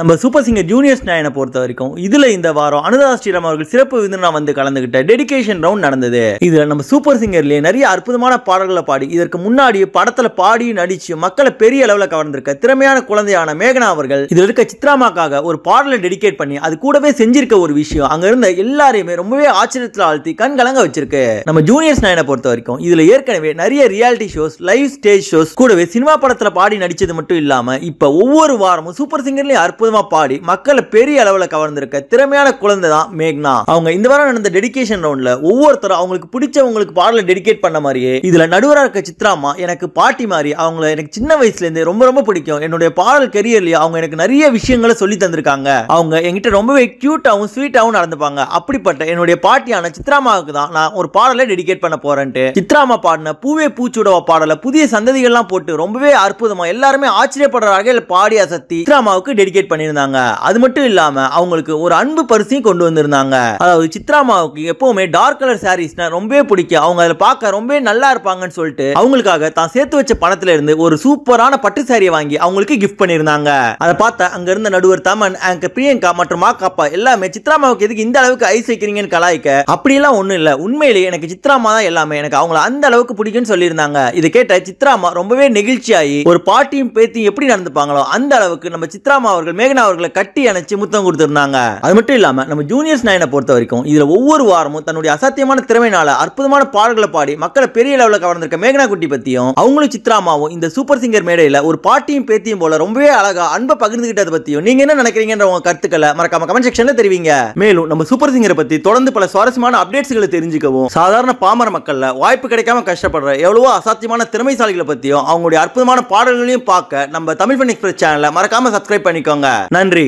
நம்ம super singer juniors நயனை பொறுத்த வரைக்கும் இதுல இந்த வாரம் அனுதாஸ்ரீராம் அவர்கள் சிறப்பு விருந்தினா வந்து கலந்துகிட்ட டெடிகேஷன் ரவுண்ட் நடந்தது. இதுல நம்ம சூப்பர் சிங்கர்லயே நிறைய அற்புதமான பாடல்களை பாடி இதற்கு முன்னாடி படத்துல பாடி நடிச்சு மக்களை பெரிய அளவுல கவர்ந்திருக்க திறமையான குழந்தையான மேகனா அவர்கள் இதுல இருக்க சித்ராமாக்காக ஒரு பாடலை டெடிகேட் பண்ணி அது கூடவே செஞ்சிருக்க ஒரு விஷயம் அங்க இருந்த எல்லாரையுமே ரொம்பவே ஆச்சரியத்துல ஆழ்த்தி கண் கலங்க வச்சிருக்கு. நம்ம ஜூனியர்ஸ் நயனை பொறுத்த வரைக்கும் இதுல ஏற்கனவே நிறைய reality shows, live stage shows கூடவே சினிமா படத்துல பாடி நடிச்சது மட்டும் இல்லாம இப்ப ஒவ்வொரு வாரமும் சூப்பர் சிங்கர்லயே அற்புதமா பாடி மக்களை பெரிய அளவுல கவர்ந்திருக்க திறமையான குழந்தை தான் மேகனா. அவங்க இந்த வாரம் நடந்த டெடிகேஷன் ரவுண்ட்ல ஒவ்வொருத்தரும் அவங்களுக்கு பிடிச்சவங்களுக்கு பாடலை டெடிகேட் பண்ண மாதிரியே இதுல நடுவராக இருக்க சித்ராமா எனக்கு பாட்டி மாதிரி அவங்கள எனக்கு சின்ன வயசுல இருந்து ரொம்ப ரொம்ப பிடிக்கும், என்னுடைய பாடல் கெரியர்லயே அவங்க எனக்கு நிறைய விஷயங்களை சொல்லி தந்திருக்காங்க, அவங்க என்கிட்ட ரொம்பவே கியூட்டாவும் ஸ்வீட்டாவும் நடந்துப்பாங்க, அப்படிப்பட்ட என்னுடைய பாட்டியான சித்ராமாவுக்கு தான் நான் ஒரு பாடலை டெடிகேட் பண்ண போறேன்ட்டு சித்ராமா பாடின பூவே பூச்சூடவா பாடல புதிய சந்ததிகள்லாம் போட்டு ரொம்பவே அற்புதமா எல்லாருமே ஆச்சரியப்படுற வகையில் பாடி அசத்தி சித்ராமாவுக்கு டெடிகேட் பண்ணிருந்தாங்க. அது மட்டும் இல்லாம அவங்களுக்கு ஒரு அன்பு பரிசையும் கொண்டு வந்திருந்தாங்க. அதாவது சித்ராமாவுக்கு எப்பவுமே டார்க் கலர் சாரீஸ்னா ரொம்பவே பிடிக்கும், அவங்க அதை பார்க்க ரொம்ப நல்லா இருப்பாங்கன்னு சொல்லிட்டு அவங்களுக்காக தான் சேர்த்து வச்ச பணத்துல இருந்து ஒரு சூப்பரான பட்டு சாரியை வாங்கி அவங்களுக்கு கிஃப்ட் பண்ணிருந்தாங்க. அதை பார்த்த அங்க இருந்த நடுவர் தமன், அங்க பிரியங்கா மற்றும் மாக்காப்பா எல்லாமே சித்ராமாவுக்கு எதுக்கு இந்த அளவுக்கு ஐஸ் வைக்கிறீங்கன்னு கலாய்க்க அப்படியெல்லாம் ஒண்ணும் இல்ல, உண்மையிலேயே எனக்கு சித்ராமா தான் எல்லாமே, எனக்கு அவங்களை அந்த அளவுக்கு பிடிக்கும்னு சொல்லியிருந்தாங்க. இதை கேட்ட சித்ராமா ரொம்பவே நெகிழ்ச்சியாகி ஒரு பாட்டியும் பேத்தியும் எப்படி நடந்துப்பாங்களோ அந்த அளவுக்கு நம்ம சித்ராமா அவர்கள் மேகனா அவர்களை கட்டி அணைச்சு முத்தம் கொடுத்திருந்தாங்க. அது மட்டும் இல்லாம நம்ம ஜூனியர்ஸ் நயனை பொறுத்த வரைக்கும் இதுல ஒவ்வொரு வாரமும் தன்னுடைய அசாத்தியமான திறமையினால அற்புதமான பாடல்களை பாடி மக்களை பெரிய லெவல்ல கவர்ந்திருக்க மேகனா குட்டி பத்தியும் அவங்களும் சித்ராமாவும் இந்த சூப்பர் சிங்கர் மேடையில ஒரு பாட்டியும் பேத்தியும் போல ரொம்பவே அழகா அன்பை பகிர்ந்துகிட்டது பத்தியும் நீங்க என்ன நினைக்கிறீங்கன்ற உங்க கருத்துக்களை மறக்காம கமெண்ட் செக்ஷன்ல தெரிவிங்க. மேலும் நம்ம சூப்பர் சிங்கரை பத்தி தொடர்ந்து பல சுவாரஸ்யமான அப்டேட்ஸ்களை தெரிஞ்சுக்கவும் சாதாரண பாமர மக்கள்ல வாய்ப்பு கிடைக்காம கஷ்டப்படுற எவ்வளவோ அசாத்தியமான திறமைசாலிகளை பத்தியும் அவங்களுடைய அற்புதமான பாடல்களையும் பார்க்க நம்ம தமிழ் ஃபன் எக்ஸ்பிரஸ் சேனலை மறக்காம சப்ஸ்கிரைப் பண்ணிக்கோங்க. நன்றி.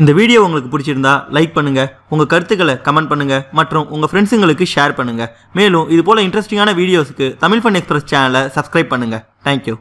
இந்த வீடியோ உங்களுக்கு பிடிச்சிருந்தா லைக் பண்ணுங்க, உங்க கருத்துக்களை கமெண்ட் பண்ணுங்க மற்றும் உங்க ஃப்ரெண்ட்ஸுங்களுக்கு ஷேர் பண்ணுங்க. மேலும் இது போல இன்ட்ரெஸ்டிங்கான வீடியோஸ்க்கு தமிழ் ஃபன் எக்ஸ்பிரஸ் சேனலை சப்ஸ்கிரைப் பண்ணுங்க. தேங்க்யூ.